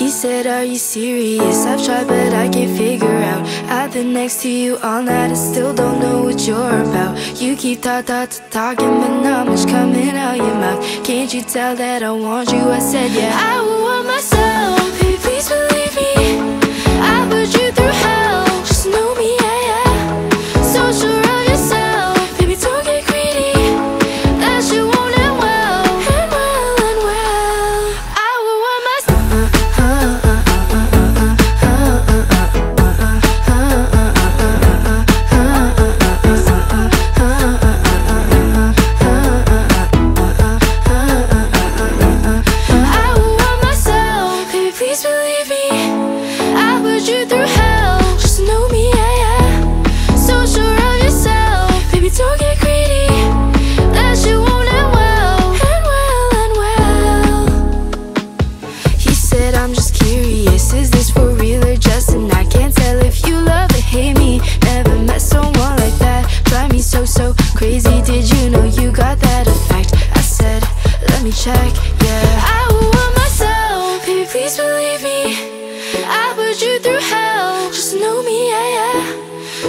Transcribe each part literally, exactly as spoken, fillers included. He said, are you serious? I've tried but I can't figure out. I've been next to you all night, I still don't know what you're about. You keep ta-ta-ta-talking but not much coming out your mouth. Can't you tell that I want you? I said, yeah, I will want myself. Hey, please believe me, I put you through hell. Just know me, yeah, yeah. So sure of yourself, baby, don't get greedy. That you won't end well, and well, and well. I will want myself. I will want myself. Baby, please believe me, I put you through hell. Just know me, yeah, yeah. So sure of yourself, baby, don't get greedy. That you won't end well, and well, and well. He said, I'm just curious, is this for real or just? And I can't tell if you love or hate me. Never met someone like that. Drive me so, so crazy. Did you know you got that effect? I said, let me check, yeah. I will want myself. Baby, please believe me, I put you through hell. Just know me, yeah, yeah.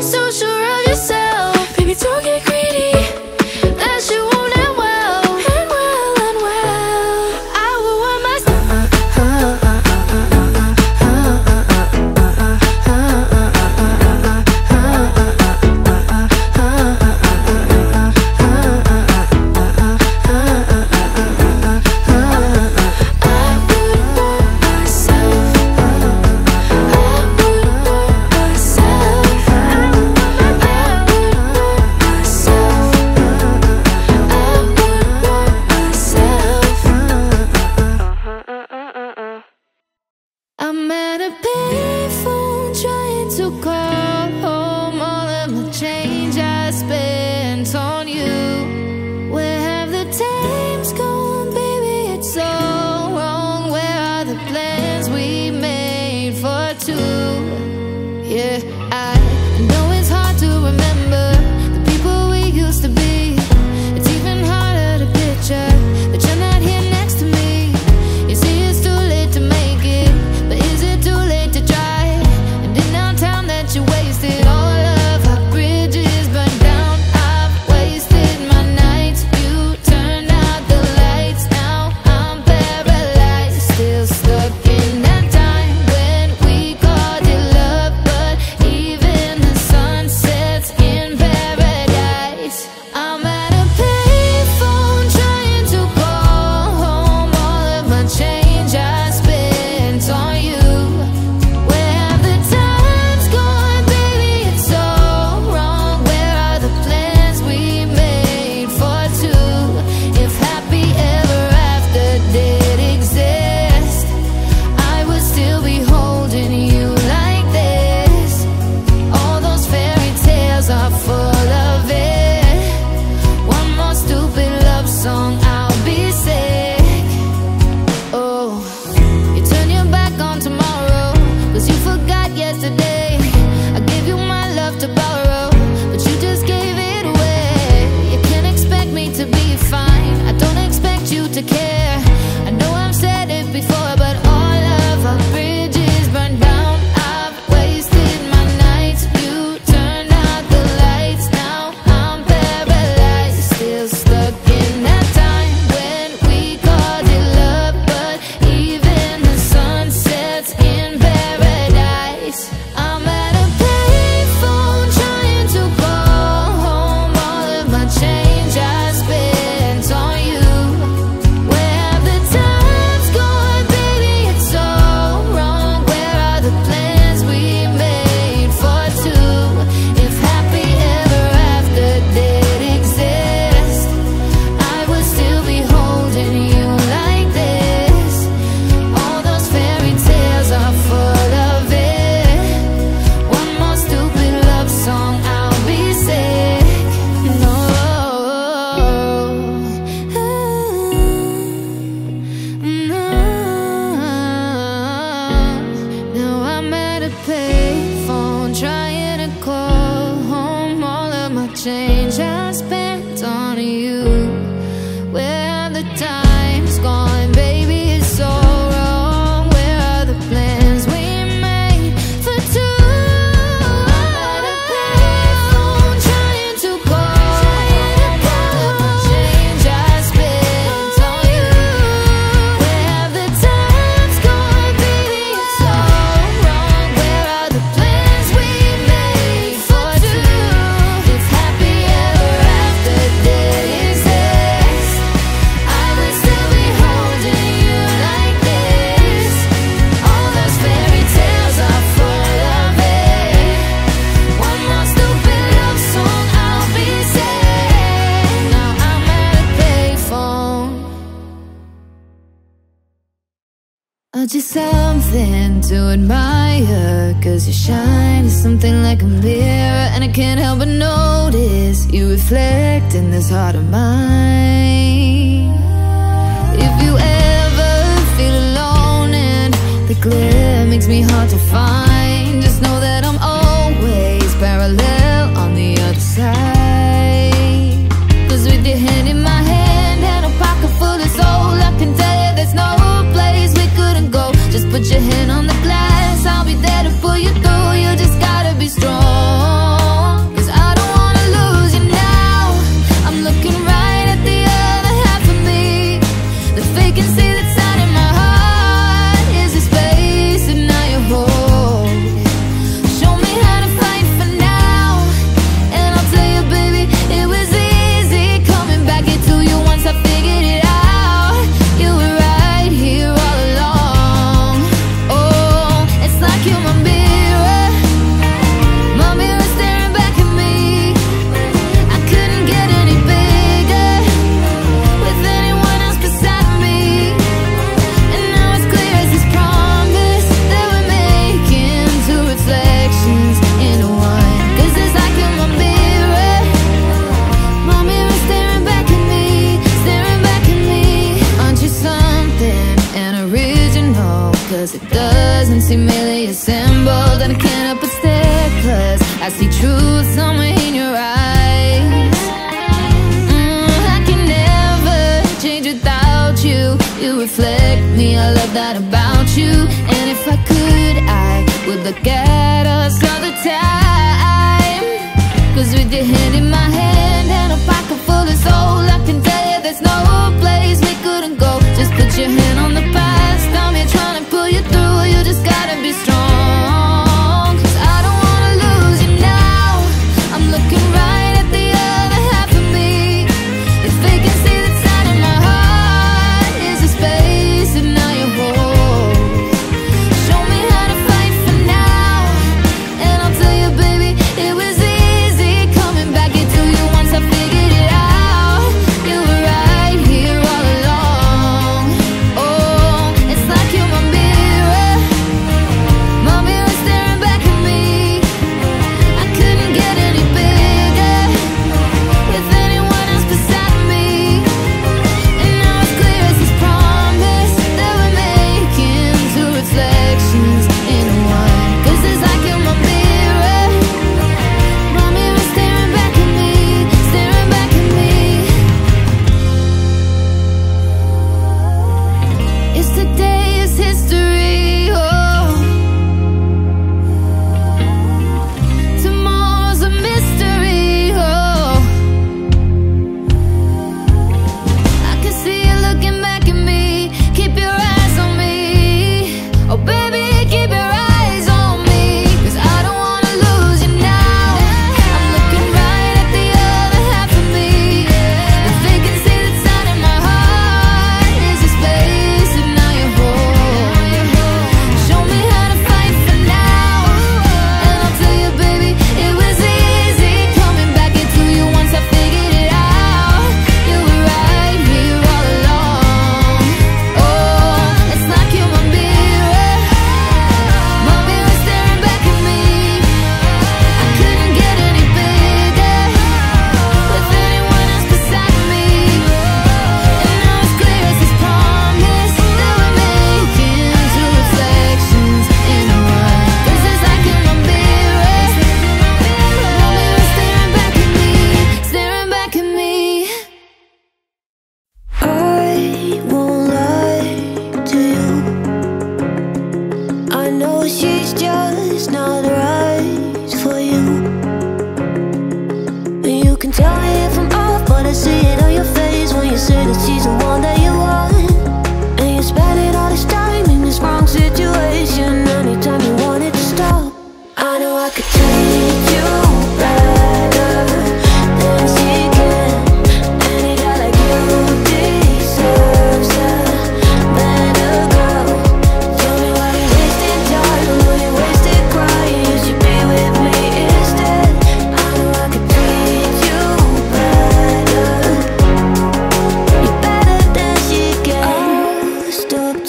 So sure of yourself, baby, don't get greedy. That you won't end well, and well, and well. I will want myself. I would want myself. I would want myself. I would want myself. I would want myself. I'm at a payphone trying to call home. All of the change I spent on you. Where have the times gone, baby? It's so wrong. Where are the plans we made for two? Yeah, I know it's hard to remember the people we used to be. It's even harder to picture that you're not here next to me. You see, it's too late to make it, but is it too late to try? And in our time that you wasted, all of our bridges burned down. I've wasted my nights. You turned out the lights. Now I'm paralyzed, still stuck in that time when we called it love. But even the sun sets in paradise. I'm at a payphone trying to call home. All of my change I spent on you. Where have the times gone, baby? It's so wrong. Where are the plans we made for two? If happy ever after did exist, I would still be holding you like this. All those fairy tales are full of it. One more stupid love song, I'll be sick. Oh. Oh, just something to admire, 'cause you shine is something like a mirror, and I can't help but notice you reflect in this heart of mine. If you ever feel alone and the glare makes me hard to find, just know that I'm always parallel on the other side. 'Cause with your hand in my hand and a pocket full of soul, I can tell you there's no place we couldn't go. Just put your hand on the glass, I'll be there to pull you through. You just gotta be strong.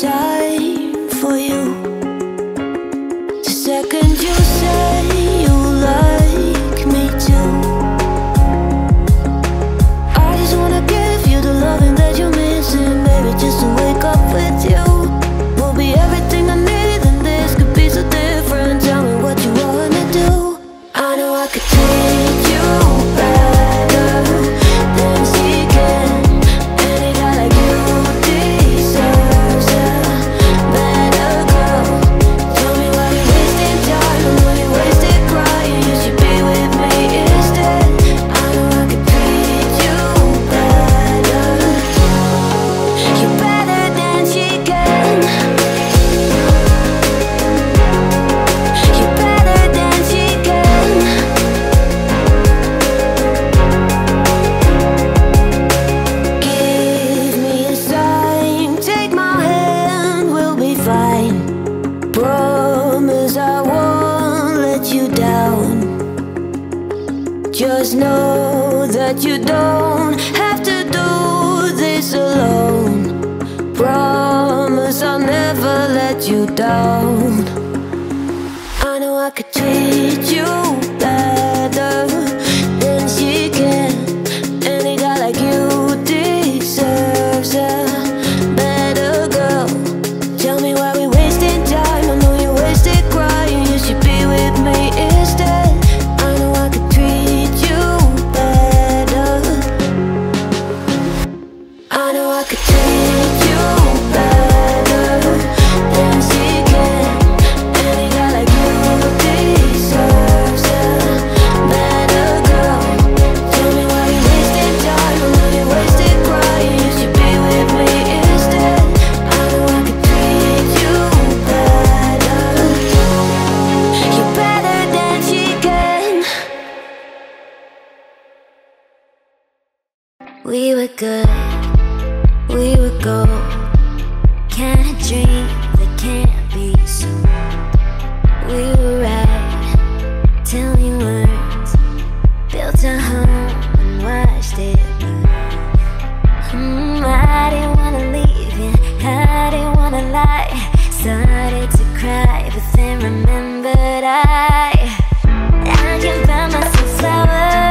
Time Just know that you don't have to do this alone. Promise I'll never let you down. I know I could treat you better than she can. Any guy like you deserves a better girl. Tell me why we wasting time. I know you wasted crying. You should be with me instead. We were good, we were gold. Can't dream that can't be so. We were right till we weren't. Built a home and watched it burn. Mm, I didn't wanna leave you, I didn't wanna lie. Started to cry, but then remembered I I can buy myself flowers.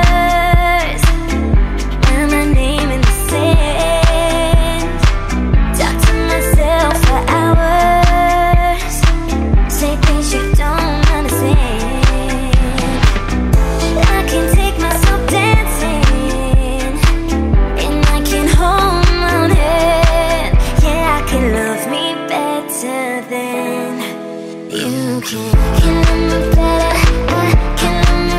Started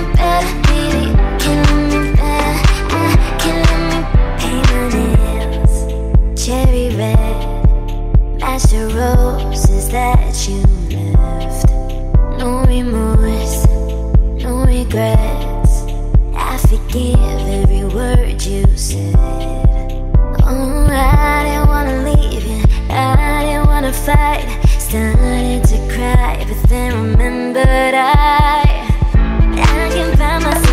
to cry, but then remembered I I can buy myself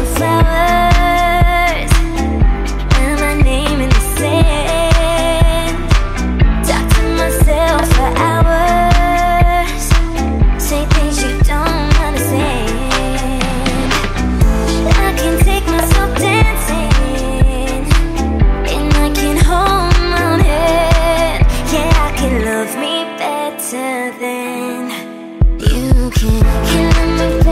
flowers and my name in the sand. Talk to myself for hours, say things you don't understand. I can take myself dancing and I can hold my own head. Yeah, I can love me then you can. Can love me better,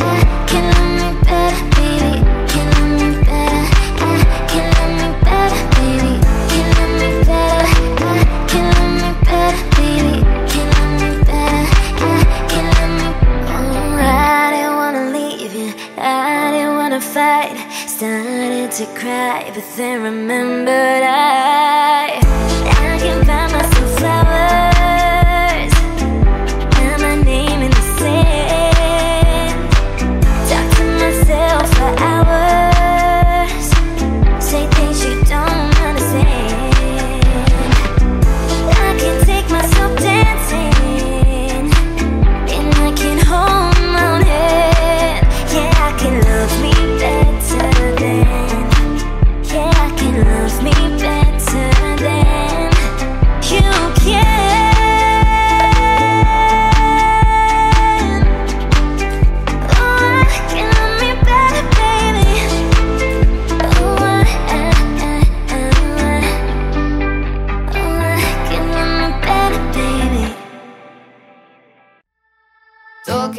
I can love me better, baby. Can love me better, I can love me better, baby. Can love me better, I can love me better, baby. Can love me better, I can love me. Oh, I didn't wanna leave you, I didn't wanna fight. Started to cry, but then remembered I I can buy myself flowers.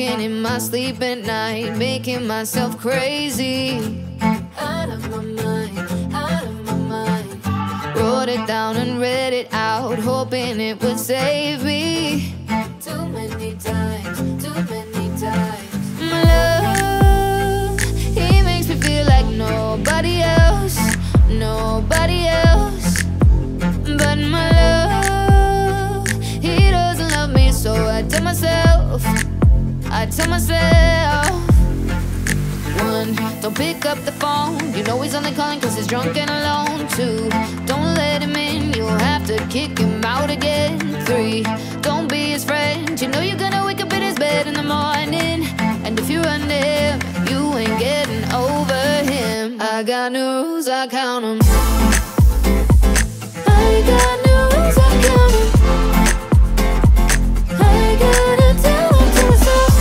In my sleep at night, making myself crazy. Out of my mind, out of my mind. Wrote it down and read it out, hoping it would save me. Too many times, too many times. My love, he makes me feel like nobody else, nobody else. But my love, he doesn't love me, so I tell myself, I tell myself. One, don't pick up the phone, you know he's only calling cause he's drunk and alone. Two, don't let him in, you'll have to kick him out again. Three, don't be his friend, you know you're gonna wake up in his bed in the morning. And if you run him, you ain't getting over him. got news, I count 'em. I got news, I count 'em. I gotta tell 'em to myself.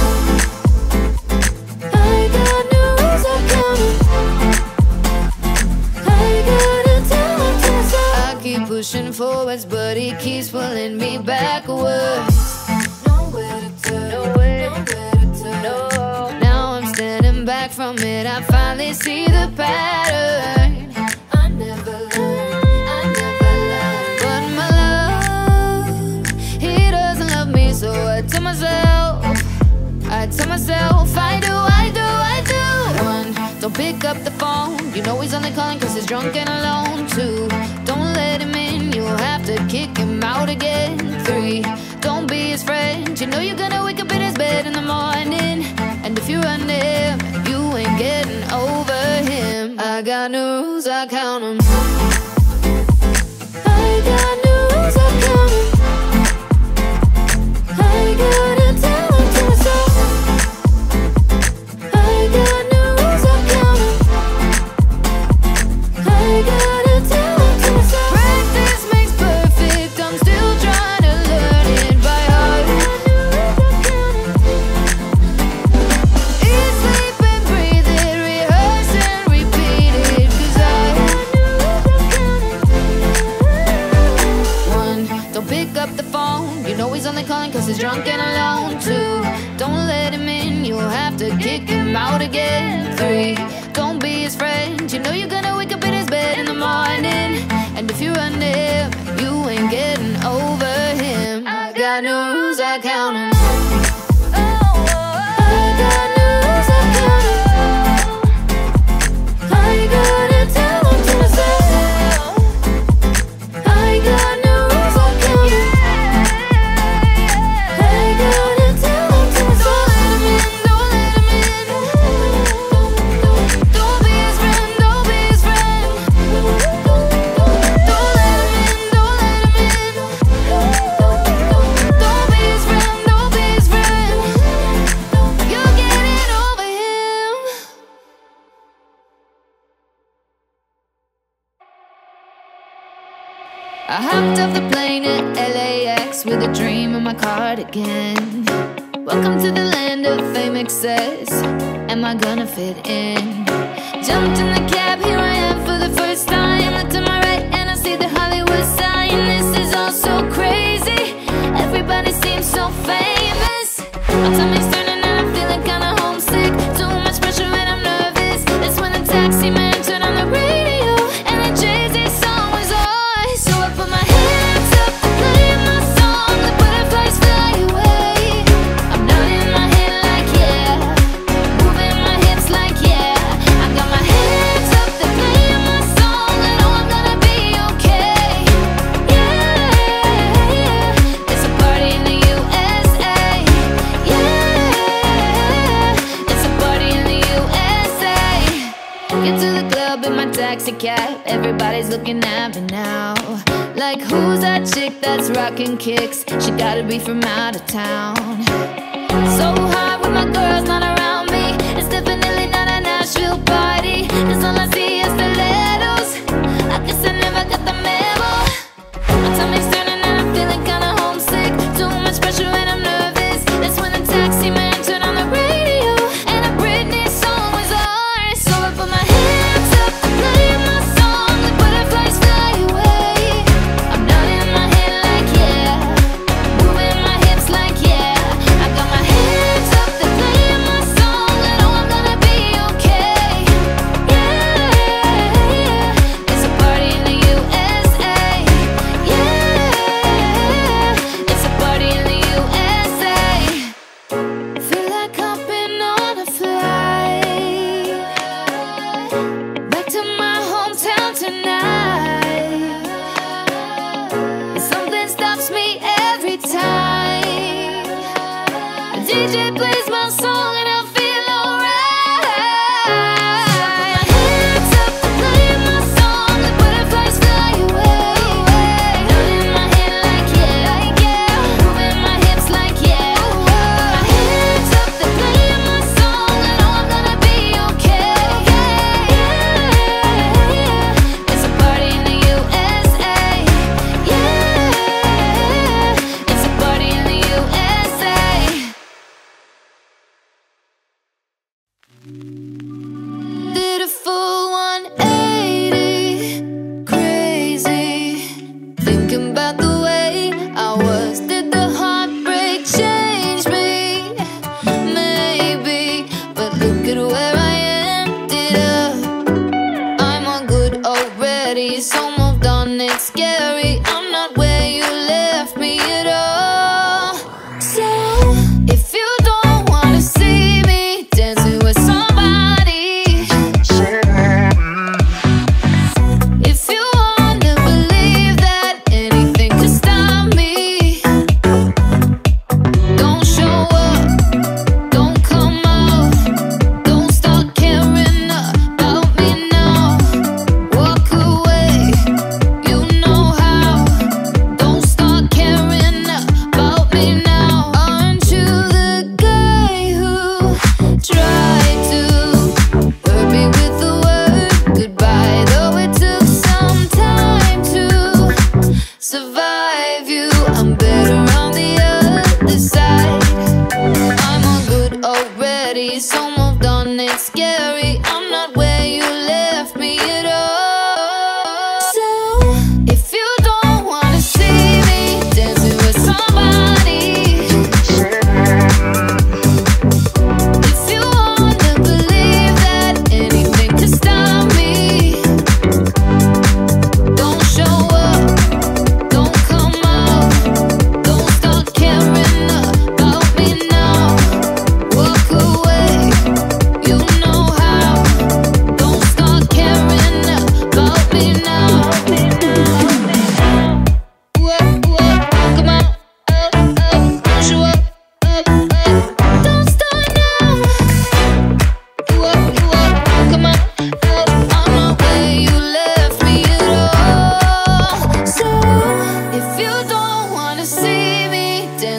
I got news, I count 'em. I gotta tell 'em to myself. I keep pushing forwards, but he keeps pulling me backwards. Nowhere to turn, nowhere to turn. No. Now I'm standing back from it. I finally see the pattern. I tell myself, I do, I do, I do. One, don't pick up the phone. You know he's only calling cause he's drunk and alone. Two, don't let him in, you'll have to kick him out again. Three, don't be his friend. You know you're gonna wake up in his bed in the morning, and if you run him, you ain't getting over him. I got news, I count 'em. I got news, I count 'em. I got drunk and alone. Too, don't let him in, you'll have to kick him out again. Three, don't be his friend. You know you're gonna wake up in his bed in the morning, and if you run him, you ain't getting over him. I got news, I count 'em. I got news, I count 'em. I gotta tell 'em to myself. I got news, I count 'em. I hopped off the plane at L A X with a dream in my cardigan. Welcome to the land of fame, excess. Am I gonna fit in? Jumped in the cab, here I am for the first time. Look to my right and I see the Hollywood sign. This is all so crazy, everybody seems so famous. My tummy's turning and I'm feeling kinda homesick. Too much pressure and I'm nervous. That's when the taxi man turned on the radio. Cat, everybody's looking at me now. Like, who's that chick that's rockin' kicks? She gotta be from out of town. So hard when my girl's not around me. It's definitely not a Nashville party. Cause all I see is stilettos. I guess I never got the memo. My tummy's turning and I'm feeling kinda homesick. Too much pressure and I'm nervous. That's when the taxi man turned on the radio, and a Britney song was on. So I put my hands up to play my song. The butterflies fly away. I'm nodding my head like yeah, moving my hips like yeah. I got my hands up, they're playing my song. I know I'm gonna be okay. Yeah, it's a party in the U S A. Yeah, it's a party in the U S A. Feel like I've been on a flight back to my hometown tonight. And something stops me every time. The D J plays my song and I feel alright. My hands up, they're playing my song. The butterflies fly away. Nodding my head like yeah, yeah, moving my hips like yeah. My hands up, they're playing my song. I know I'm gonna be okay. Yeah,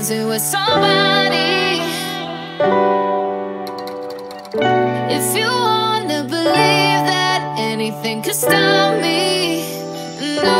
'cause it was somebody. If you wanna believe that anything could stop me, no.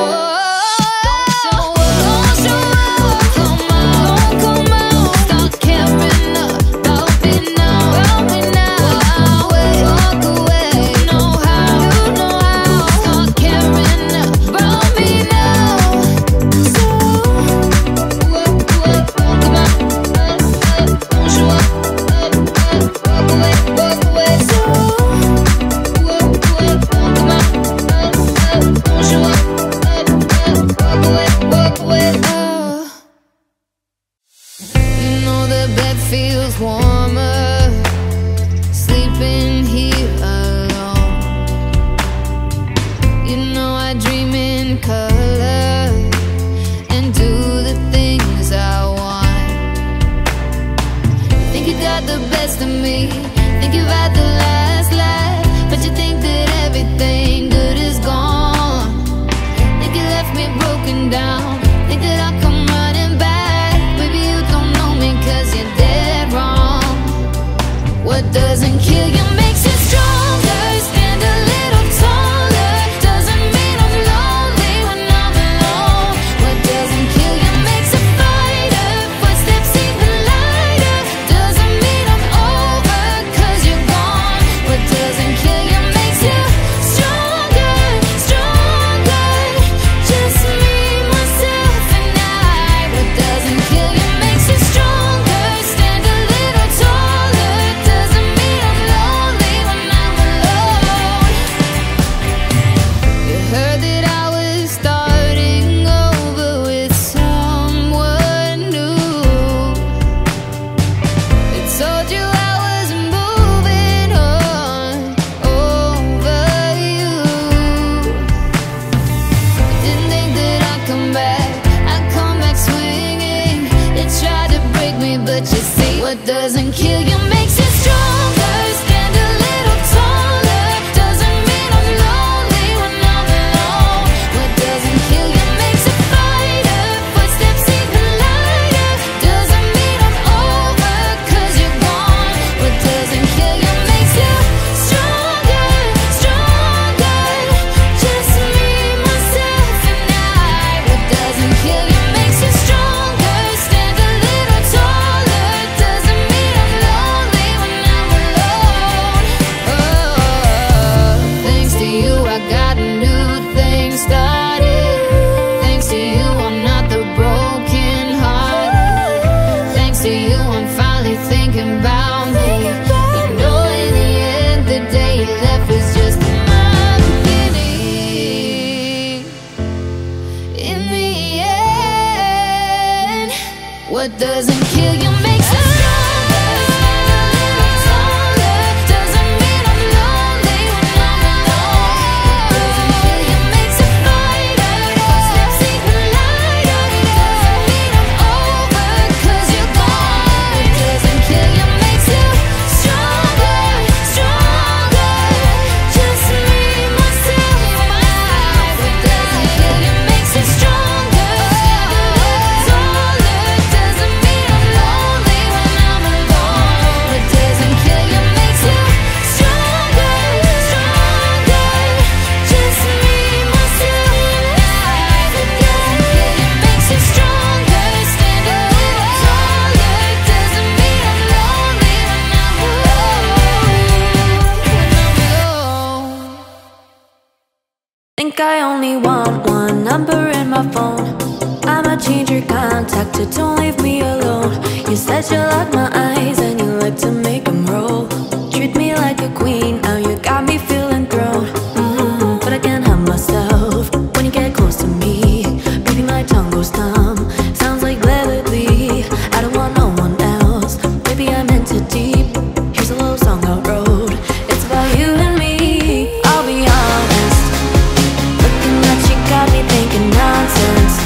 Nonsense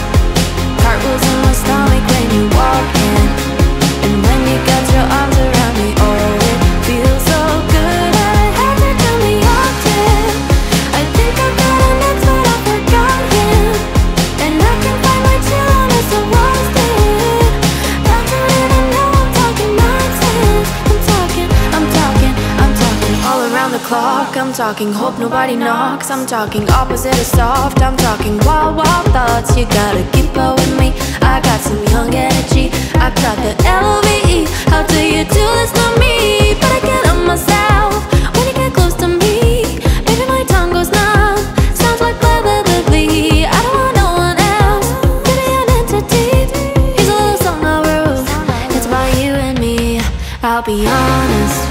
cartwheels in my stomach when you walk in, and when you got to talking hope nobody knocks. I'm talking opposite of soft. I'm talking wild, wild thoughts. You gotta keep up with me. I got some young energy. I got the L V E. How do you do this to me? But I get on myself when you get close to me. Maybe my tongue goes numb. Sounds like blah, blah, blah, blah. I don't want no one else. Maybe an entity. Here's a little song I wrote. It's about you and me. I'll be honest.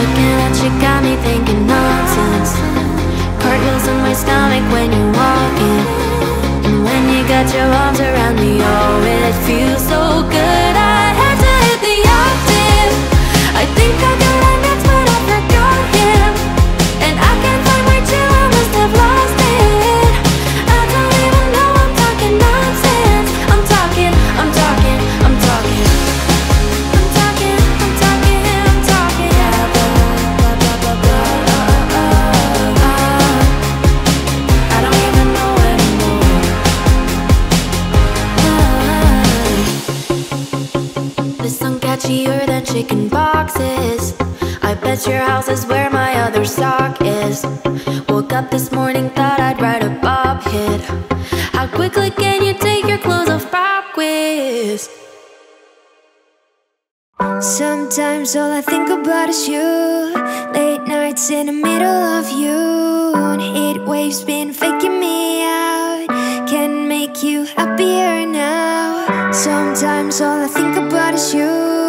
Looking at you got me thinking nonsense. Cartwheels in my stomach when you're walking. And when you got your arms around me, oh, it feels so good. I had to hit the octave. I think I got an next, but I forgot him. And I can't find my chill, I must have lost it. I don't even know I'm talking nonsense. I'm talking, I'm talking, I'm talking. Than chicken boxes. I bet your house is where my other sock is. Woke up this morning, thought I'd write a bob hit. How quickly can you take your clothes off? Pop quiz. Sometimes all I think about is you. Late nights in the middle of June. Heat waves been faking me out. Can't make you happier now. Sometimes all I think about is you.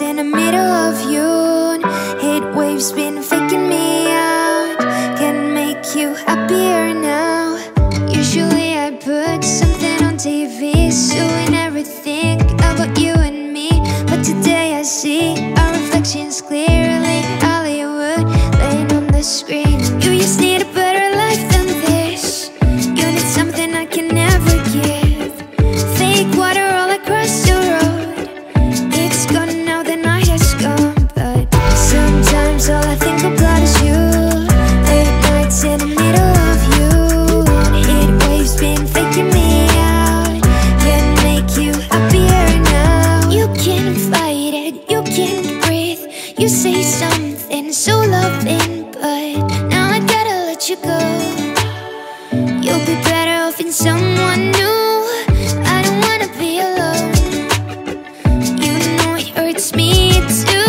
In the middle of June, heat waves been faking me out. Can't make you happier now. Usually I put something on T V, suing everything about you and me. But today I see our reflections clearly. Hollywood laying on the screen. You just need a better life than this. You need something I can never give. Fake water all across your road. All I think about is you. Late nights in the middle of you. Heat waves been faking me out. Can't make you happier now. You can't fight it, you can't breathe. You say something so loving, but now I gotta let you go. You'll be better off in someone new. I don't wanna be alone. You know it hurts me too.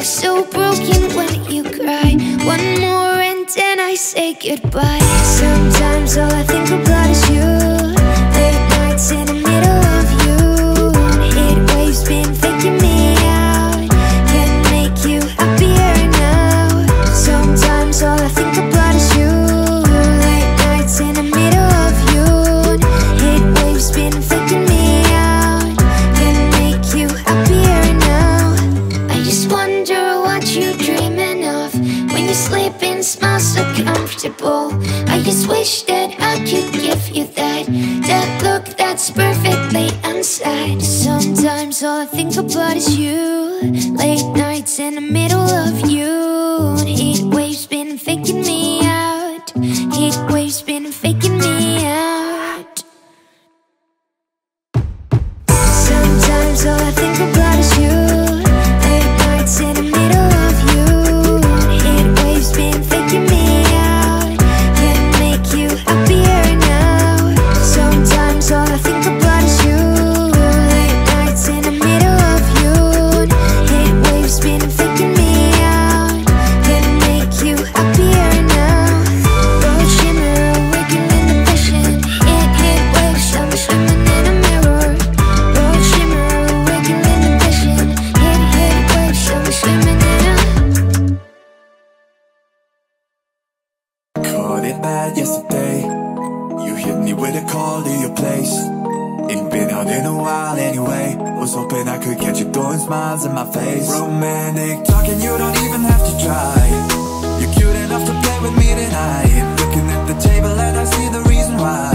So broken when you cry. One more and then I say goodbye. Sometimes all I think about is you. Late nights in the middle of you. Heat waves been faking me out. Can't make you happier now. Sometimes all I think about is you. Late nights in the middle of you. Heat waves been faking me out. Can't make you happier now. I just want sleeping smells so comfortable. I just wish that I could give you that, that look that's perfectly unsaid. Sometimes all I think about is you. Late nights in the middle of you. Heat waves been faking me out. Heat waves been faking me out. Sometimes all I think about is you. Late nights in the middle of you. Been faking me out. Can't make you happier now. Sometimes all I think about is you. Late nights in the middle of June. Heat waves been faking me out. Can't make you happier now. Cold shimmer, wiggling the passion. Heat, heat waves, I'm swimming in a mirror. Cold shimmer, wiggling the passion. Heat, heat waves, I'm swimming in a bad yesterday. You hit me with a call to your place. Ain't been out in a while anyway. Was hoping I could catch you throwing smiles in my face. Romantic talking, you don't even have to try. You're cute enough to play with me tonight. Looking at the table and I see the reason why.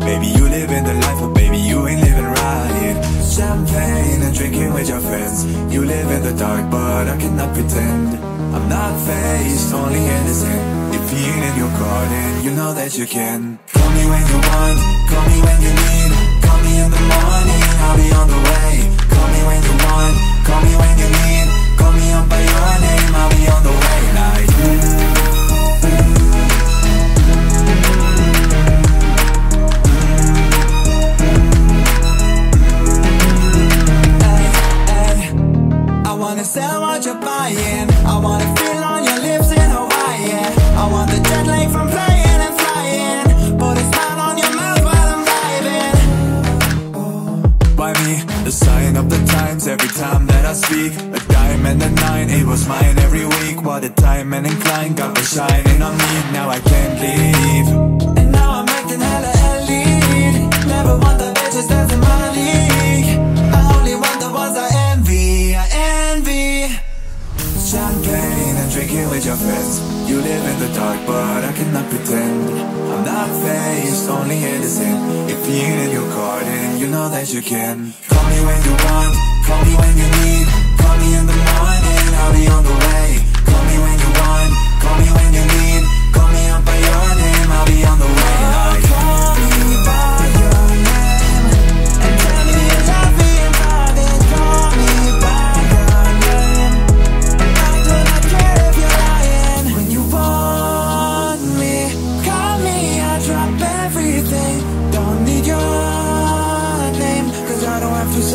Baby, you living the life, but baby, you ain't living right. Champagne and drinking with your friends. You live in the dark, but I cannot pretend. I'm not faced, only innocent. Being in your garden, you know that you can. Call me when you want, call me when you need. Call me in the morning, I'll be on the way. Call me when you want, call me when you need. Call me up by your name, I'll be on the way. sell what you're buying. I wanna feel on your lips in Hawaii. I want the jet lag from playing and flying. Put a smile on your mouth while I'm vibing. Why me? The sign of the times every time that I speak. A dime and a nine, it was mine every week. What a time and incline, got the shining on me. Now I can't leave. And now I'm acting hella elite. Never want the bitches that's in my league. I only want the ones I envy, I envy. Champagne and drinking with your friends. You live in the dark, but I cannot pretend. I'm not faced, only innocent. If you in your garden, you know that you can. Call me when you want, call me when you need. Call me in the morning, I'll be on the way. Call me when you want, call me when you need. Call me up by your name, I'll be on the way. Oh, call me by your name, and tell me you love me and love it. Call me by your name, and I do not care if you're lying. When you want me, call me, I drop everything. Don't need your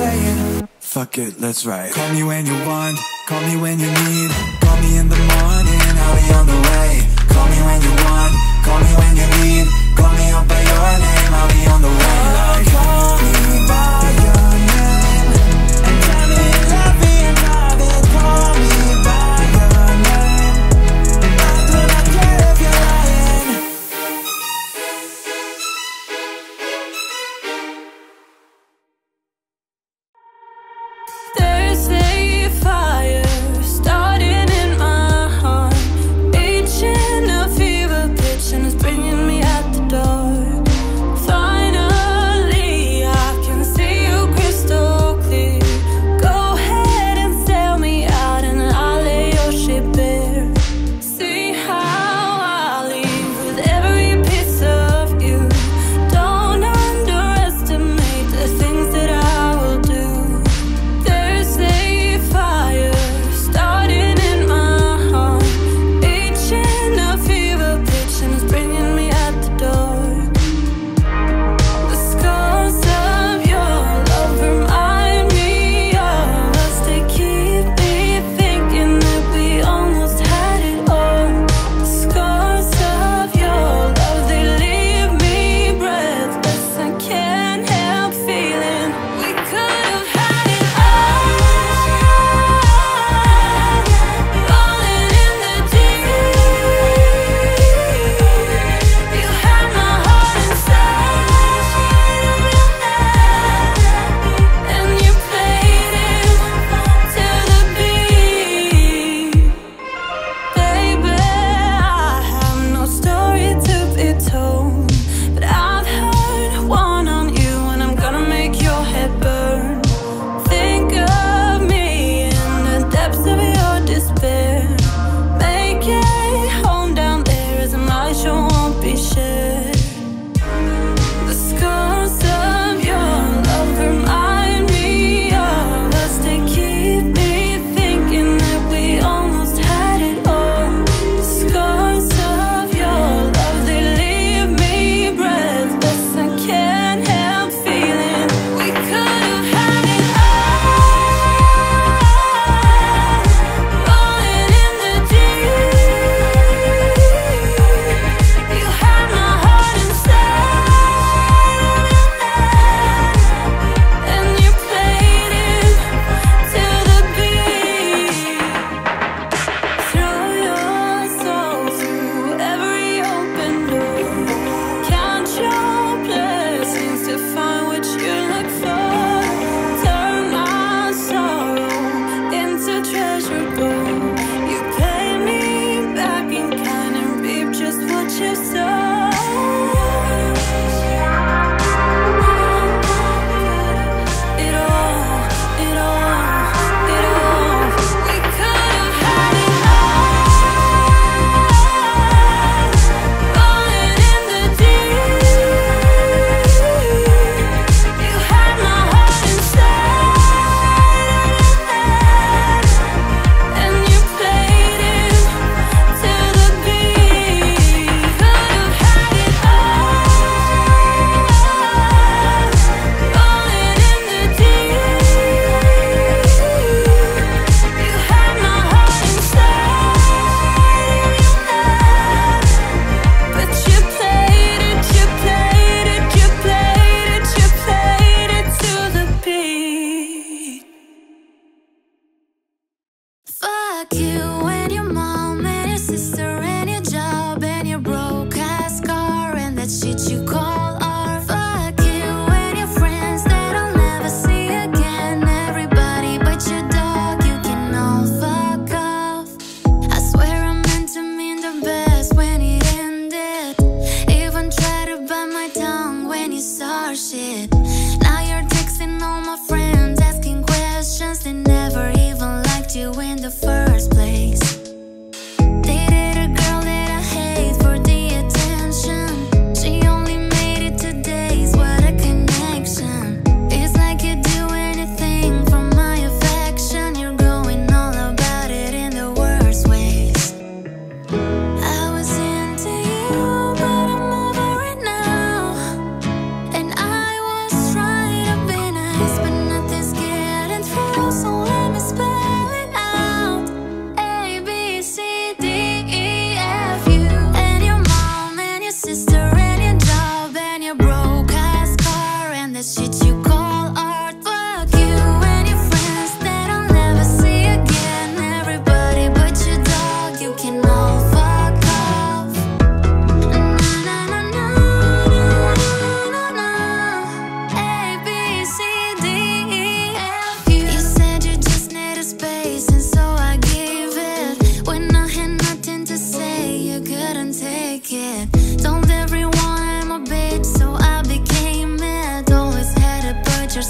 saying. Fuck it, let's ride. Call me when you want, call me when you need. Call me in the morning, I'll be on the way. Call me when you want, call me when you need. Call me up by your name, I'll be on the way. Like, call me by your name, and tell me you love me and love it. Call me by your name, and I do not care if you're lying.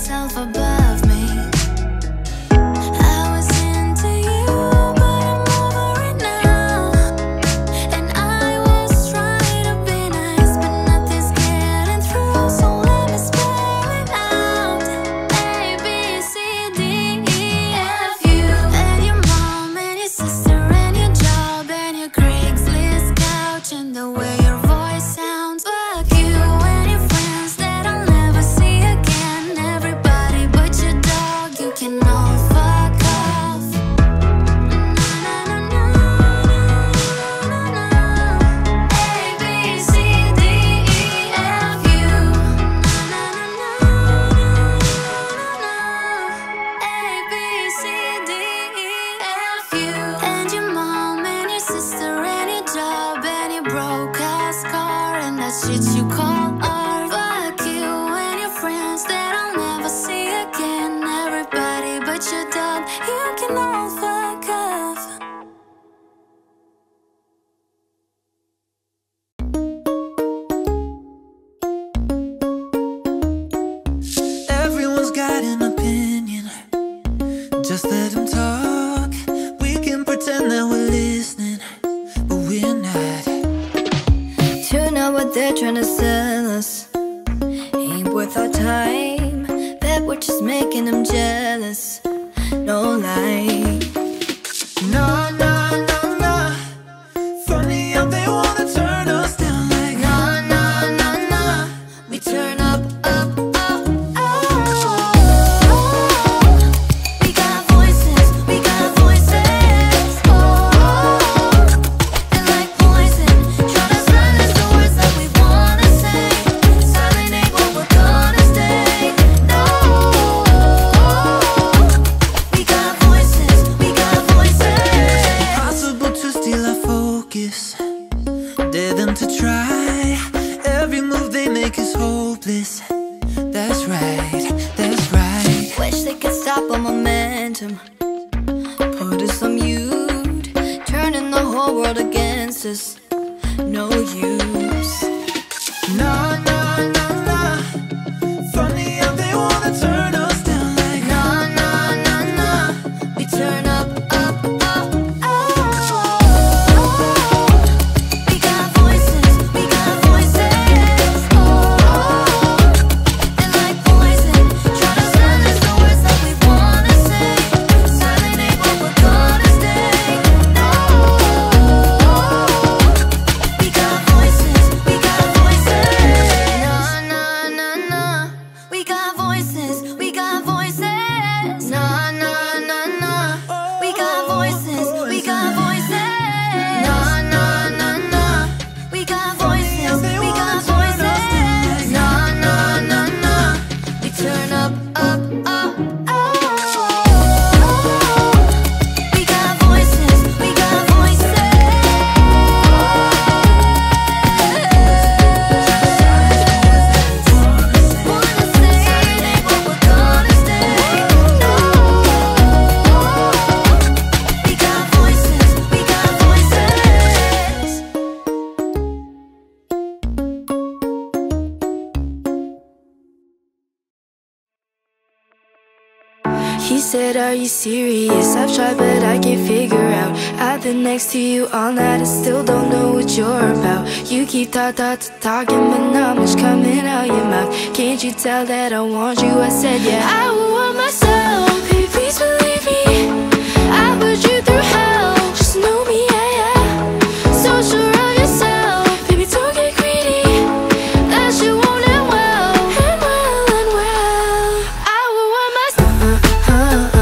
myself above me. I was into you, but I'm over it now. And I was trying to be nice, but nothing's getting through. So let me spell it out: A, B, C, D, E, F, U. And your mom, and your sister, and your job, and your Craigslist couch, and the way your voice sounds. Fuck you. Shit you call art. Fuck you and your friends that I'll never see again. Everybody but your dog, you can all fuck off. Everyone's got an opinion, just let them talk. We can pretend that we're listening, but we're not. What they're trying to sell us ain't worth our time. That we're just making them jealous. No lie. No, no, no, no. Funny how they wanna turn us down. Like no, no, no, no. We turn up, up, up, oh. We got voices, we got voices, oh. And like poison, try to dare them to try. Every move they make is hopeless. That's right, that's right. Wish they could stop our momentum, put us on mute, turning the whole world against us. No use. No, no. He said, are you serious? I've tried but I can't figure out. I've been next to you all night, I still don't know what you're about. You keep ta-ta-ta-talking, but not much coming out your mouth. Can't you tell that I want you? I said, yeah, I want myself. Hey, please believe me, I put you through hell. Just know me, yeah, yeah. So sure of yourself, baby, don't get greedy. That you want it well, and well, and well. I want myself. I want my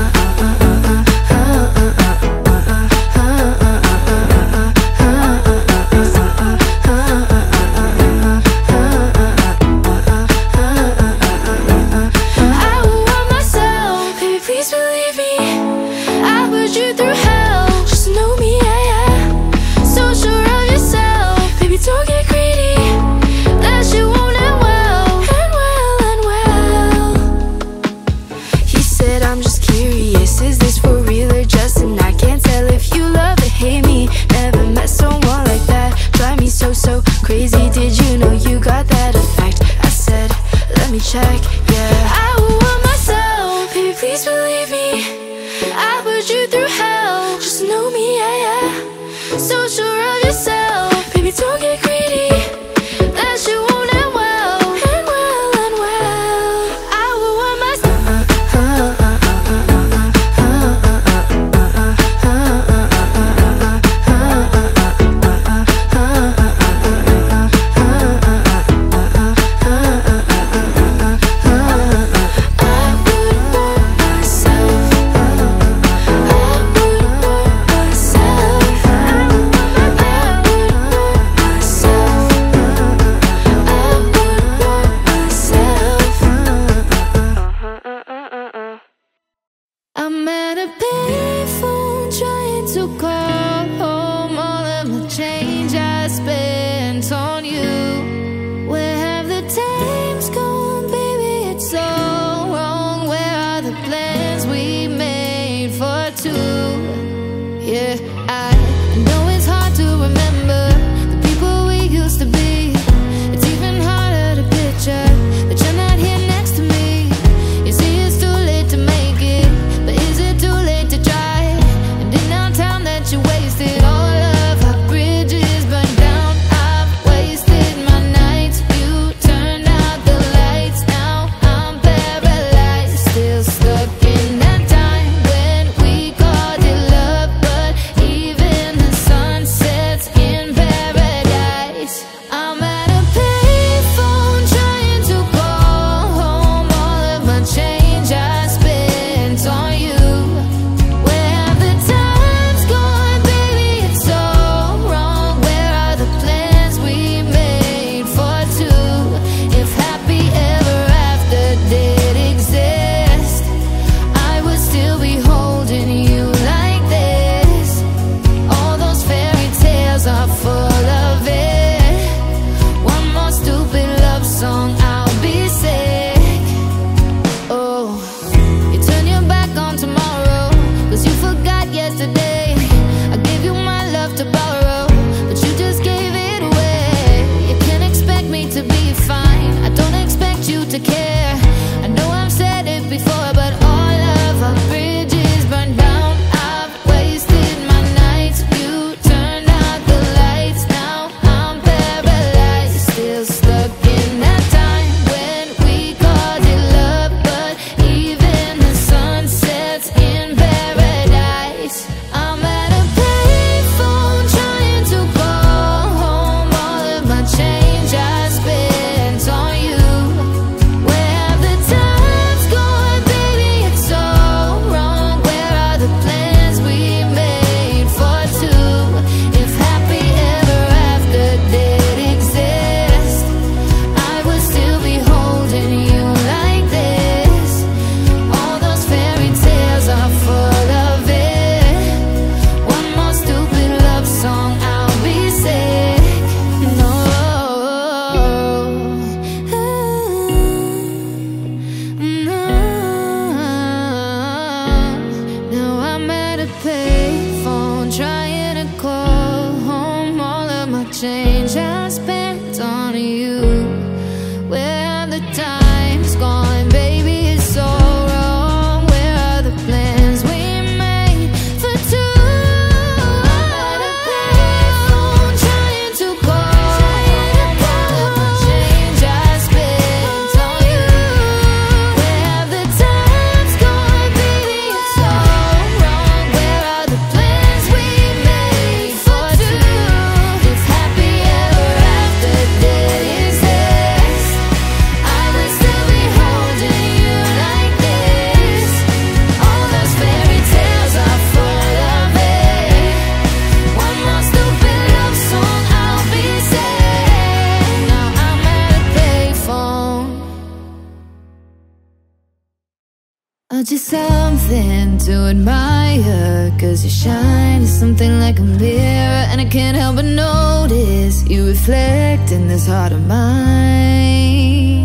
Or just something to admire, 'cause your shine is something like a mirror, and I can't help but notice you reflect in this heart of mine.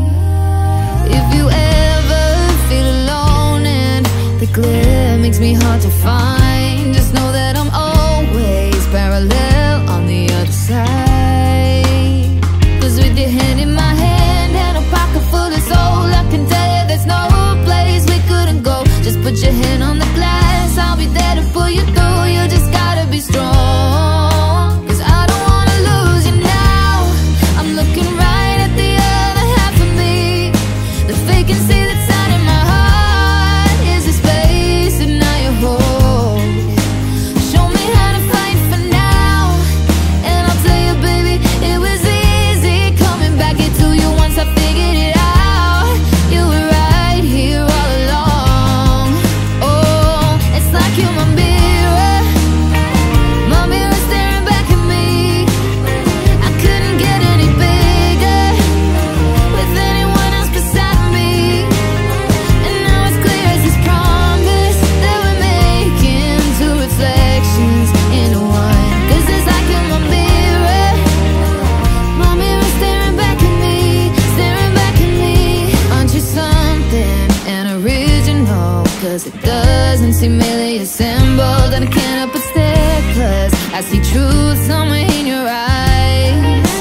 If you ever feel alone and the glare makes me hard to find, just know that I'm always parallel on the other side. 'Cause with your hand in my hand and a pocket full of soul, I can tell you there's no place we couldn't go. Just put your hand on the glass, I'll be there to pull you through. You just gotta be strong, 'cause I don't wanna lose you now. I'm looking right at the other half of me. The vacancy that's out in my heart is a space that now you hold. Show me how to fight for now, and I'll tell you, baby, it was easy coming back into you once I figured it out. It doesn't seem merely a symbol, and I can't help but stare, 'cause I see truth somewhere in your eyes.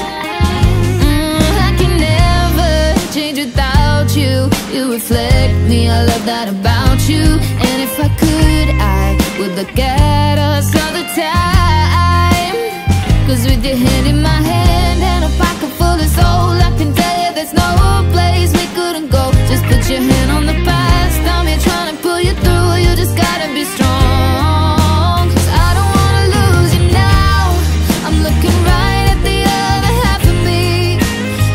mm, I can never change without you. You reflect me, I love that about you. And if I could, I would look at us all the time. 'Cause with your hand in my hand and a pocket full of soul, I can tell you there's no place we couldn't go. Just put your hand on the past, I'm here trying to pull you through. You just gotta be strong, 'cause I don't wanna lose you now. I'm looking right at the other half of me.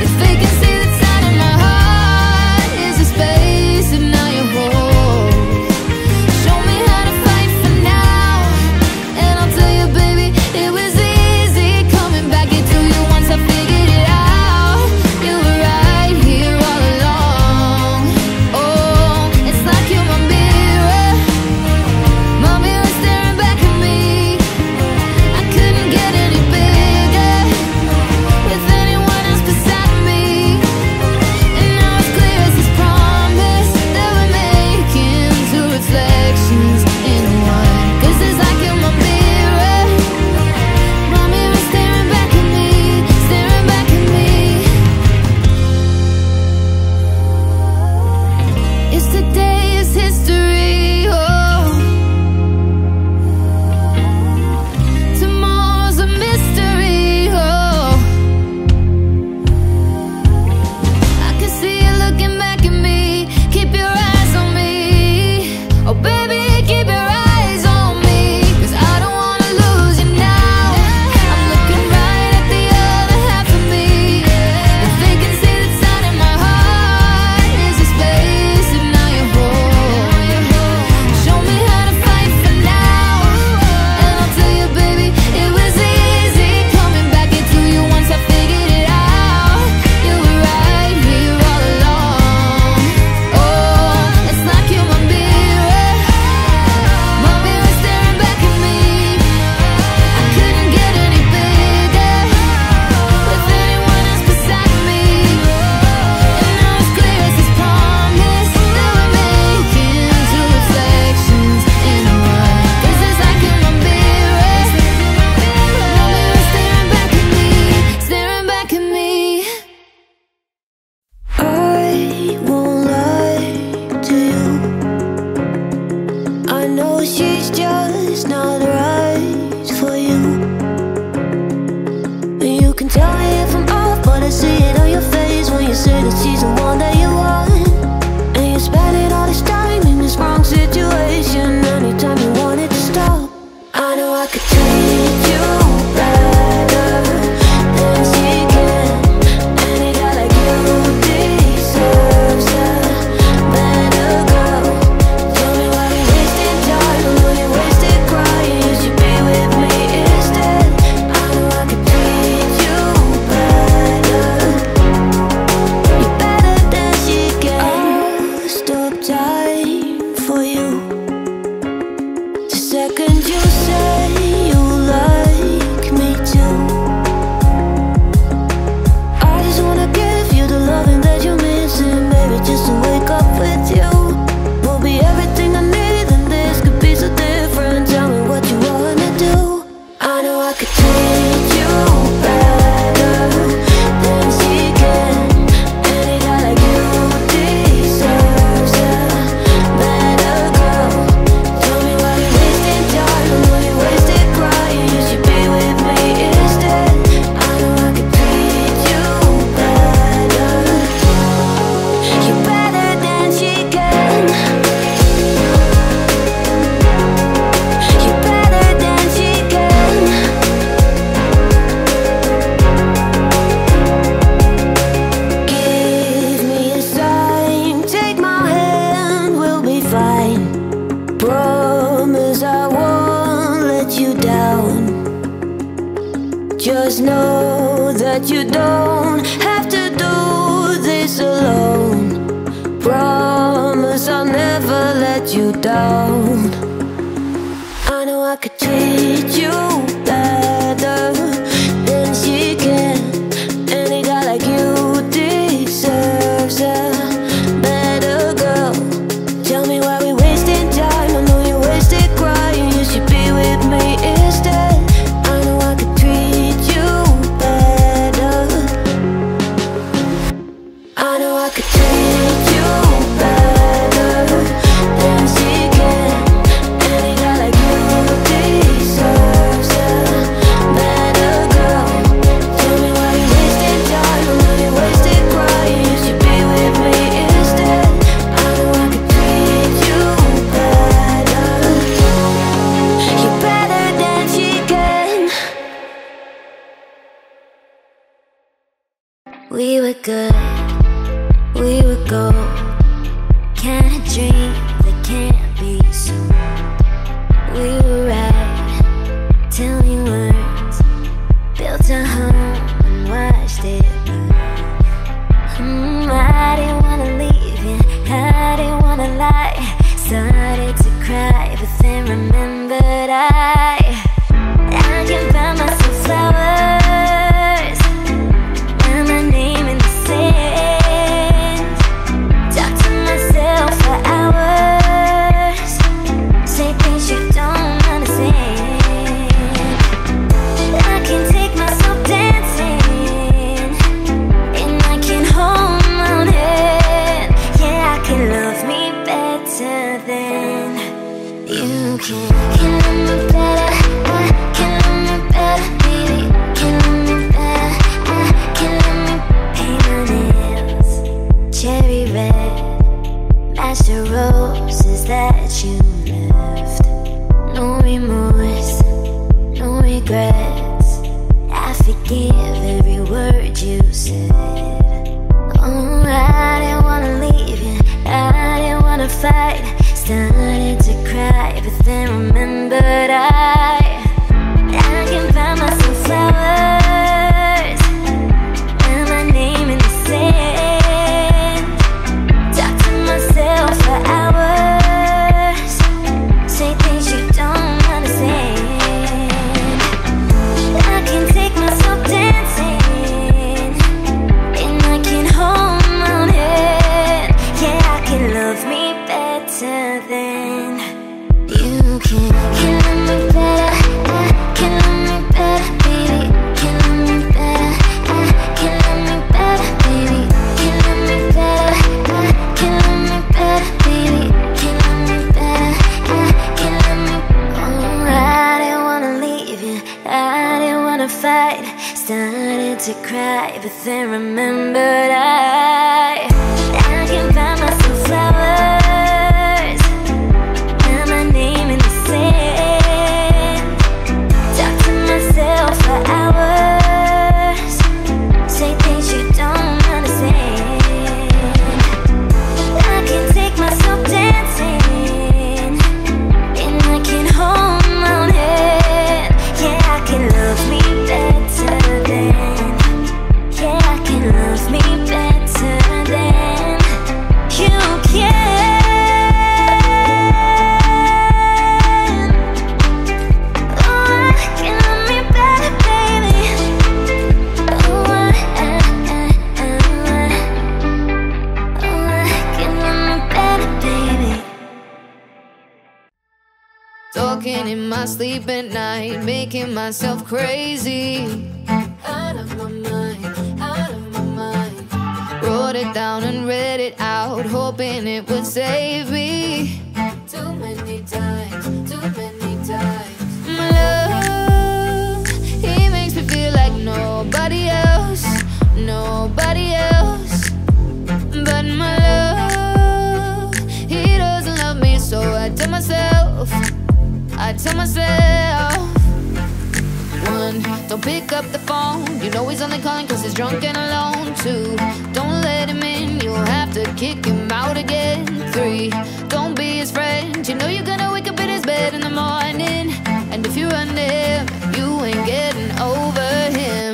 The vacancy that's out in my heart is a space that now you hold. Show me how to fight for now, and I'll tell you, baby, it was easy coming back into you once I figured it out. You were right here all along. Oh, it's like you're my mirror. My mirror staring back at me. I couldn't get any bigger with anyone else beside me. And now it's clear as this promise that we're making, two reflections in one. 'Cause it's like you're my mirror. My mirror staring back at me, staring back at me. It's today is history, oh. Tomorrow's a mystery, oh. I can see you looking back at me. Keep your eyes on me. Oh, baby, keep your eyes on me. 'Cause I don't wanna lose you now. I'm looking right at the other half of me. The vacancy that's out in my heart is a space that now you hold. Show me how to fight for now, and I'll tell you, baby, it was easy coming back into you once I figured it out. You were right here all along. Oh, it's like you're my mirror. My mirror staring back at me. I couldn't get any bigger with anyone else beside me. And now it's clear as this promise that we're making, two reflections in one. 'Cause it's like you're my mirror. My mirror staring back at me, staring back at me. I won't lie to you. I know she's just not right for you. And you can tell me if I'm off, but I see it on your face when you say that she's the one that you want. And you're spending all this time in this wrong situation. Anytime you want it to stop, I know I could treat you better than she can. Any girl like you deserves a better girl. Tell me why we wasted time, why we wasted crying. You should be with me instead. I know I could treat you better. You're better than she just know that you don't have to do this alone. Promise I'll never let you down. I know I could treat you better than she can. Any guy like you deserves a better girl. Tell me why we wasting time. I know you wasted crying. You should be with me instead. We were good, we were gold. Kind of dream that can't be so. We were right till we weren't. Built a home and watched it burn. mm, I didn't wanna leave you, I didn't wanna lie. Started to cry, but then remembered I I can find myself flowers. The roses that you left, no remorse, no regrets. I forgive every word you said. Oh, I didn't wanna leave you, I didn't wanna fight. Started to cry, but then remembered I I can find myself flowers. Started to cry, but then remembered I I can find myself flowers. Talking in my sleep at night, making myself crazy. Out of my mind, out of my mind. Wrote it down and read it out, hoping it would save me. Too many times, too many times. My love, he makes me feel like nobody else, nobody else. But my love, he doesn't love me, so I tell myself, I tell myself. One, don't pick up the phone, you know he's only calling cause he's drunk and alone. Two, don't let him in, you'll have to kick him out again. Three, don't be his friend, you know you're gonna wake up in his bed in the morning. And if you run him, you ain't getting over him.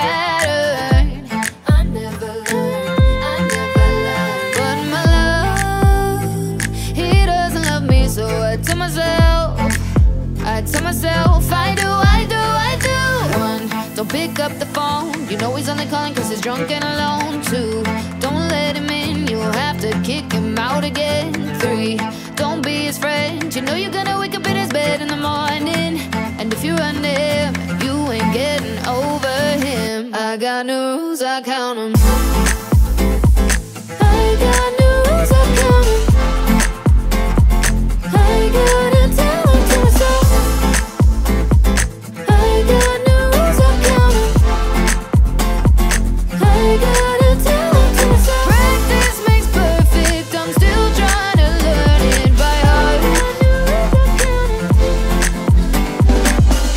pattern. I never learned, I never learned. But my love, he doesn't love me, so I tell myself, I tell myself, I do, I do, I do. One, don't pick up the phone, you know he's only calling cause he's drunk and alone. Two, don't let him in, you'll have to kick him out again. Three, don't be his friend, you know you're gonna wake up in his bed in the morning. And if you run to him, you ain't getting over him. I got news, I count 'em. I got news, I count 'em. I gotta tell 'em to myself. I got news, I count 'em. I gotta tell 'em to myself. Practice makes perfect, I'm still trying to learn it by heart.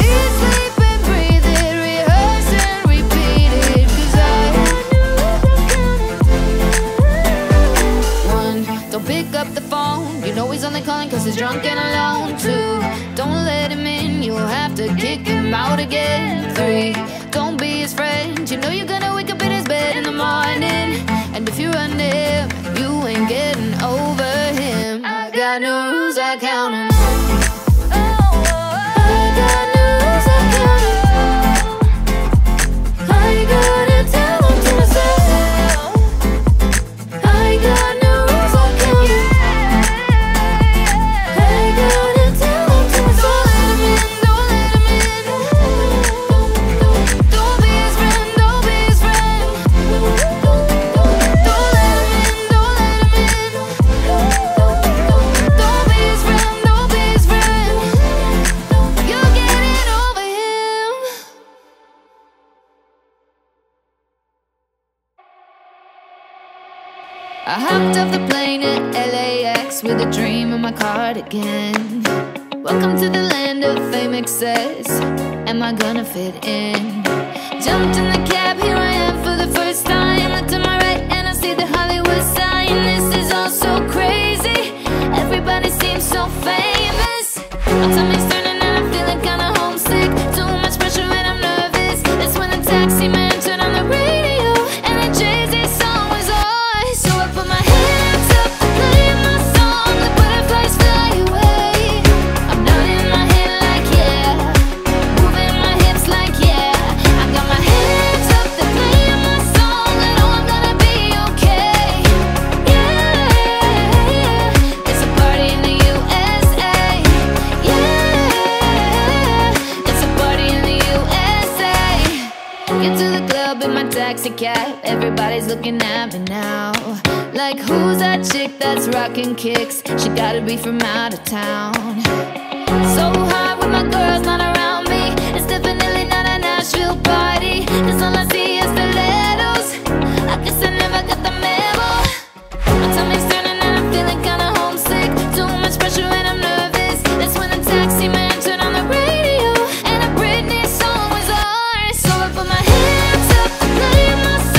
Eat, sleep and breathe it, rehearse and repeat it. Cause I One, don't pick up the phone, you know he's only calling cause he's drunk and alone. Two, don't let him in, you'll have to kick him out again. Three, don't be his friend, you know you're gonna wake up in his bed in the morning. And if you run to him, you ain't getting over him. I got news, I count 'em. I hopped off the plane at L A X with a dream in my cardigan. Welcome to the land of fame, excess. Am I gonna fit in? Jumped in the cab, here I am for the first time. Look to my right and I see the Hollywood sign. This is all so crazy, everybody seems so famous. My tummy's turning and I'm feeling kinda homesick. Too much pressure and I'm nervous. That's when the taxi man turned on the radio. Everybody's looking at me now, like who's that chick that's rockin' kicks? She gotta be from out of town. So high with my girls not around me. It's definitely not a Nashville party. Cause all I see is stilettos. I guess I never got the memo. My tummy's turning and I'm feeling kinda homesick. Too much pressure and I'm nervous. That's when the taxi man turned on the radio and a Britney song was on. So I put my hands up to play my song.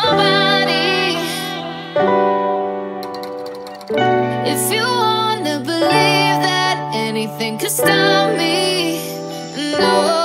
somebody. If you wanna believe that anything could stop me, no.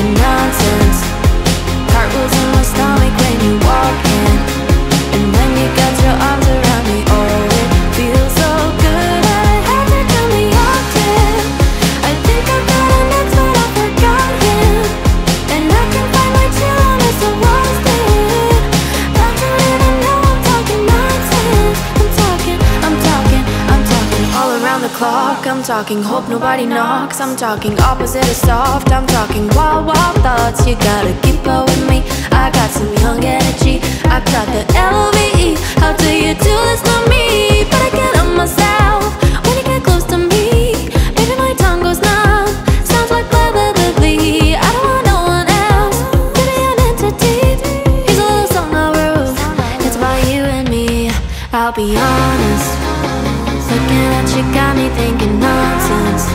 Nonsense. Cartwheels in my stomach when you walk in, and when you got your I'm talking hope nobody knocks. I'm talking opposite of soft. I'm talking wild, wild thoughts. You gotta keep up with me. I got some young energy. I've got the L V E. How do you do this to me? But I can't help myself. When you get close to me, maybe my tongue goes numb. Sounds like leather to be. I don't want no one else to be an entity. Here's a little song I wrote. It's about you and me. I'll be honest. Looking at you got me thinking nonsense.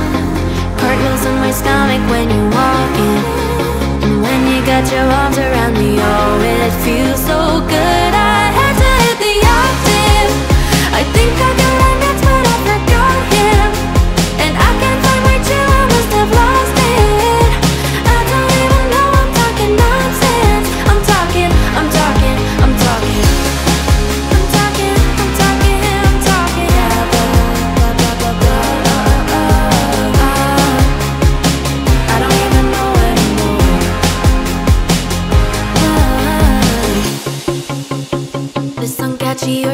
Cartwheels in my stomach when you walk in. And when you got your arms around me, oh, it feels so good. I had to hit the octave. I think I got on next, but I forgot him. And I can't find my chill, I must have lost it. I don't even know I'm talking nonsense. I'm talking, I'm talking, I'm talking.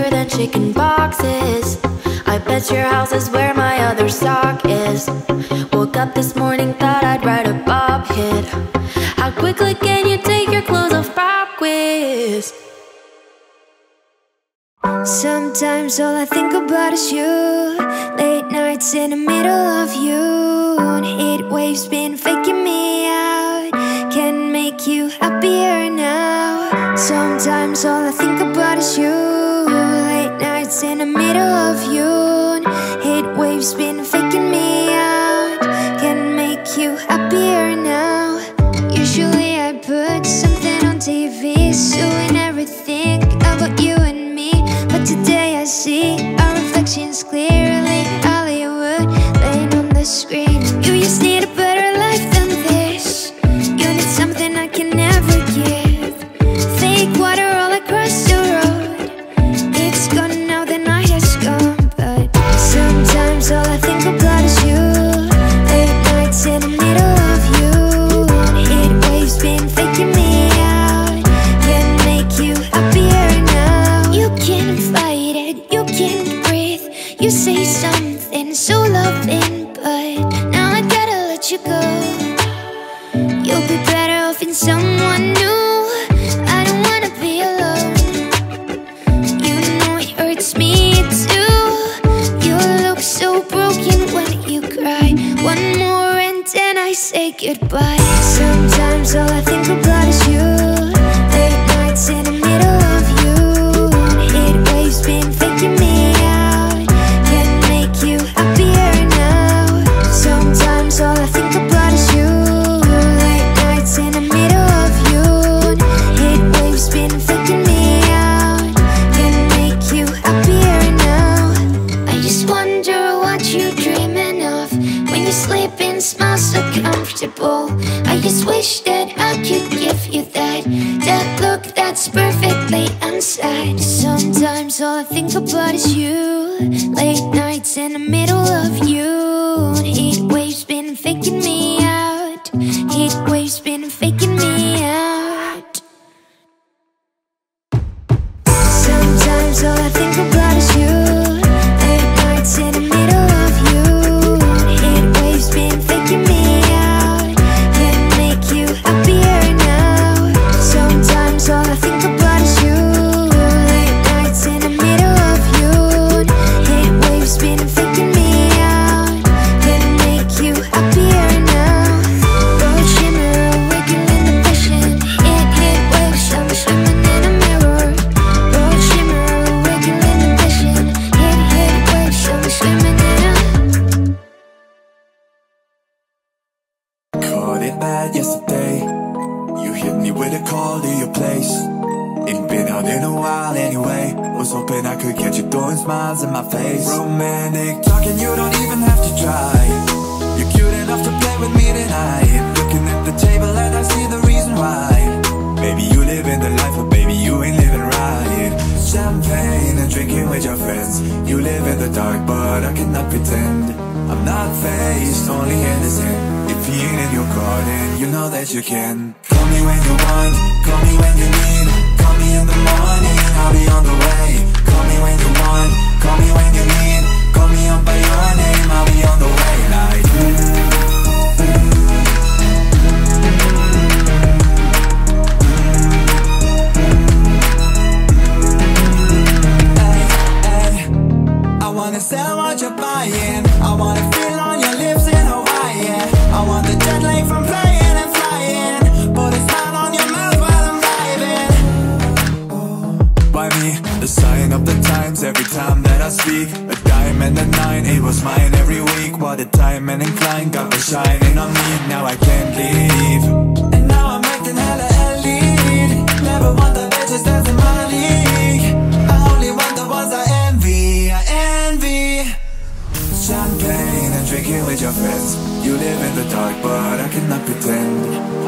Than chicken boxes. I bet your house is where my other sock is. Woke up this morning, thought I'd write a bob hit. How quickly can you take your clothes off pop quiz? Sometimes all I think about is you. Late nights in the middle of June. Heat waves been faking me out. Can't make you happier now. Sometimes all I think about is you. In the middle of June, heat waves been faking me out. Can't make you happier now. Usually I put something on T V, suing everything about you and me. But today I see our reflections clearly. Hollywood laying on the screen. You just need a better life than this. You need something I can never give. Fake water all across the road. It's gonna. Sometimes all I think about is you. Late nights in the middle of you. Heat waves been faking me out. Can't make you happier now. You can't fight it, you can't breathe. You say something so loving, but now I gotta let you go. You'll be better off in someone new. I don't wanna be alone. You know it hurts me too. So broken when you cry. One more and then I say goodbye. Sometimes all I think about is you. Late nights in the middle of you. Heat waves been faking me out. Can't make you happier now. Sometimes all I think about is you. Late nights in the middle of you. Heat waves been faking me out. Can't make you happier now. I just wonder you dreaming of when you sleep in smiles so comfortable. I just wish that I could give you that that look that's perfectly unsaid. Sometimes all I think about is you. Late nights in the middle of you. Heat waves been faking me out. Heat waves been faking me out. Sometimes all I think about is you. Late nights in the middle of been faking me out. Can't make you happier now. Sometimes all I think about is you. Late nights in the middle of June. Heat waves been faking me out. Can't make you happier now. Road shimmer, awakening in the passion. It heat waves, I'm swimming in a mirror. Road shimmer, awakening in the passion. It heat waves, I'm swimming in a mirror. Caught it bad yesterday. You hit me with a call to your place. Ain't been out in a while anyway. Was hoping I could get you throwing smiles in my face. Romantic talking, you don't even have to try. You're cute enough to play with me tonight. Looking at the table and I see the reason why. Maybe you living the life, but baby you ain't living right. Champagne and drinking with your friends. You live in the dark, but I cannot pretend. I'm not faced, only innocent. In your garden, you know that you can. Call me when you want, call me when you need. Call me in the morning, I'll be on the way. Call me when you want, call me when you need. Call me up by your name, I'll be on the way. sell what you're buying. I want to feel on your lips in Hawaii. I want the jet lag from playing and flying, but it's not on your mouth while I'm driving. Why me? The sign of the times every time that I speak. A dime and a nine, it was mine every week. What a time and incline, got me shining on me. Now I can't leave, and now I'm acting hella elite. Never want the bitches that's in my league. I only want the ones I envy, I envy. Champagne and drinking with your friends. You live in the dark, but I cannot pretend.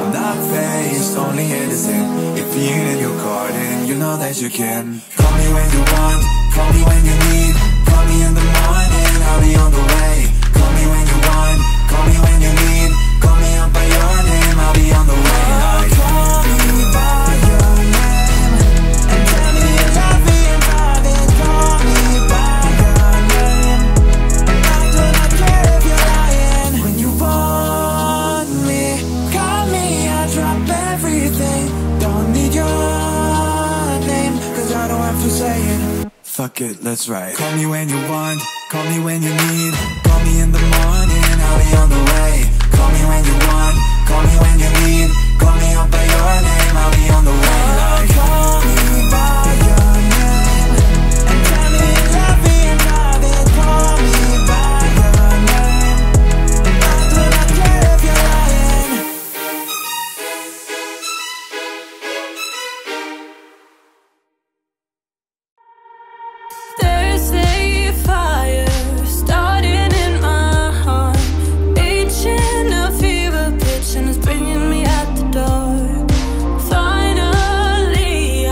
I'm not faced, only innocent. If you're in your garden, you know that you can. Call me when you want, call me when you need. Call me in the morning, I'll be on the way. Call me when you want, call me when you need. Call me up by your name, I'll be on the way. I'll call me by your name, and tell me you love me in private. Call me by your name, and I do not care if you're lying. When you want me, call me, I'll drop everything. Don't need your name, cause I don't have to say it. Fuck it, let's ride. Call me when you want, call me when you need. Call me in the morning, I'll be on the way. Call me when you want, call me when you need. Call me up by your name, I'll be on the way. I'll call me by your name, and tell me you love me in private. Call me by your name, and I do not care if you're lying. Bringing me out the door. Finally,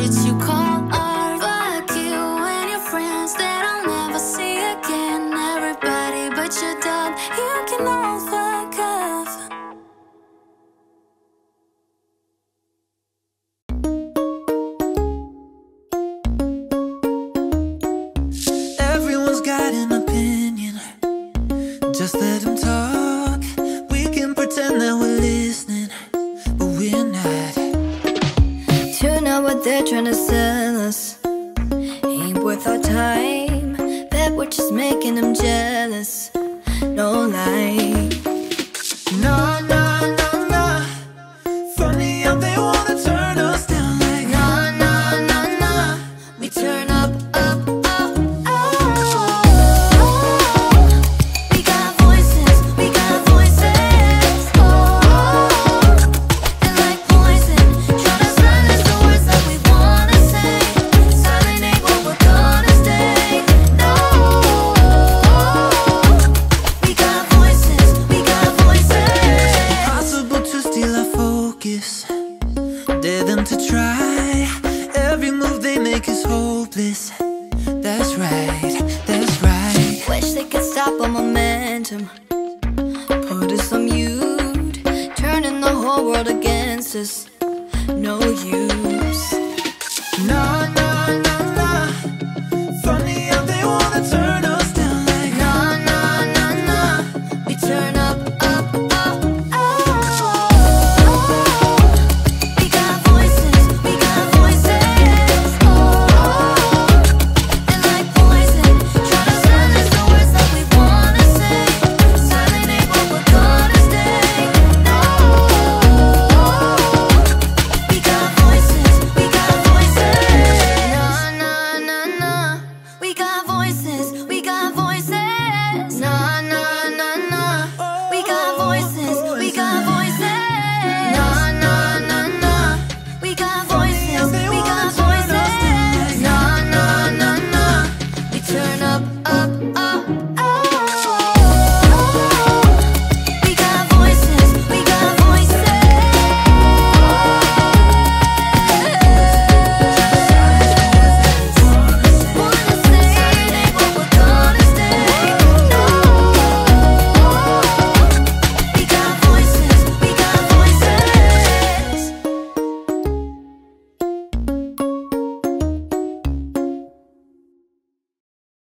digits you call art. Fuck you and your friends that I'll never see again. Everybody but your dog, you can all fuck off. Everyone's got an opinion, just let them talk. We can pretend that we're listening, but we're not. You know what they're trying to sell us ain't worth our time, that we're just making them jealous. No lie. No, no. Against us, no use.